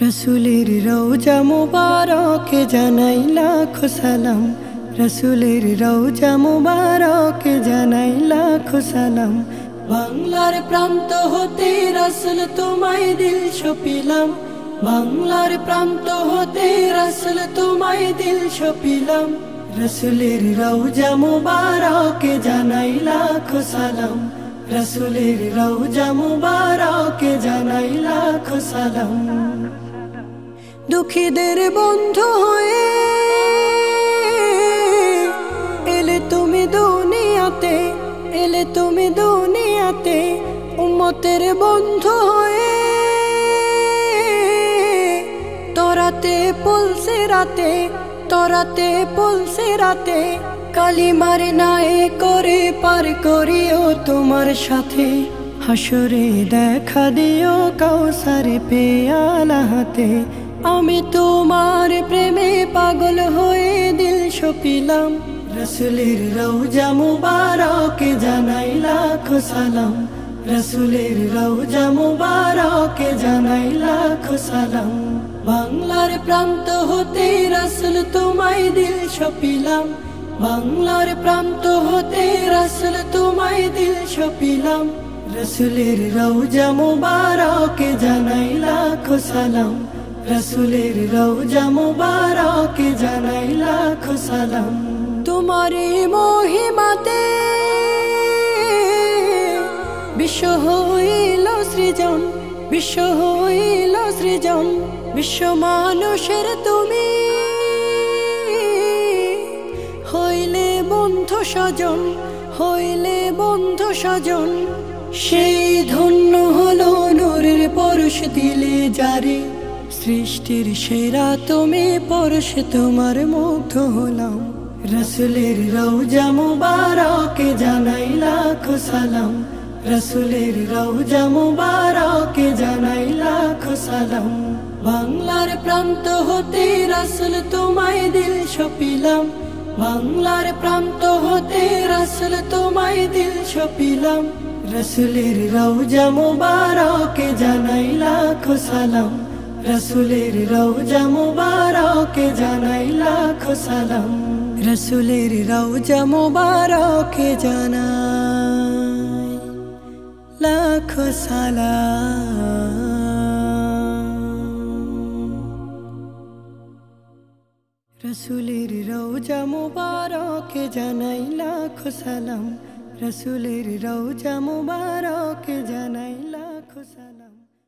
रसूलेर रौजा मुबारक जानाई लाखो सलाम। रसूलेर रौजा मुबारक जानाई लाखो सलाम। बांगलार प्रांत होते रसूल तुम्हारे दिल छुपिलाम। बांगलार प्रांत होते रसूल तुम्हारे दिल छुपिलाम। रसूलेर रौजा मुबारक जानाई लाखो सलाम। रसूलेर रौजा मुबारक जानाई लाखो सलाम। दुखीदेर बंधु होए एले तुमी दुनियाते, एले तुमी दुनियाते। उम्मतेर बंधु होए तोराते पुलसे राते, तोराते पुलसे राते। कालिमार नाए करे पार करियो तुम्हार साथे। हाशरे देखा दियो कौसार पेयाला हाते। आमी तुमार प्रेमे पागल होए दिल शोपिलाम। रसूलेर रौजा मुबारक जानाई लाखो सलाम। रसूलेर रौजा मुबारक जानाई लाखो सलाम। बांगलार प्रांत होते रसूल तुम्हारे दिल शोपिलाम। बांगलार प्रांत होते रसूल तुम्हारे दिल शोपिलाम। रसूलेर रौजा मुबारक जानाई लाखो सलाम। रसूलेर रौजा मुबारक जानाई लाखो सलाम। तुम्हारी महिमाते বিশ্ব হইল সৃজন, বিশ্ব হইল সৃজন। বিশ্ব মানুষের তুমি হইলে বন্ধু স্বজন, হইলে বন্ধু স্বজন। সেই ধন্য হলো নূরের পরশ দিলে জারি। सृष्टिर शेरा तुम्हें पुरुष तुमार मुग्ध होलाम। रसूलेर रौजा मुबारक जानाई लाखो सलाम। रसूलेर रौजा मुबारक जानाई लाखो सलाम। बांगलार प्रांत होते रसूल तुम्हारे दिल छुपिलाम। बांगलार प्रांत होते रसूल तुम्हारे दिल छुपिलाम। रसूलेर रौजा मुबारक जानाई लाखो सलाम। रसूलेर रौजा मुबारक जानाई लाखो सलाम। रसूलेर रौजा मुबारक जानाई लाखो सलाम। रसूलेर रौजा मुबारक जानाई लाखो सलाम। रसूलेर रौजा मुबारक जानाई लाखो सलाम।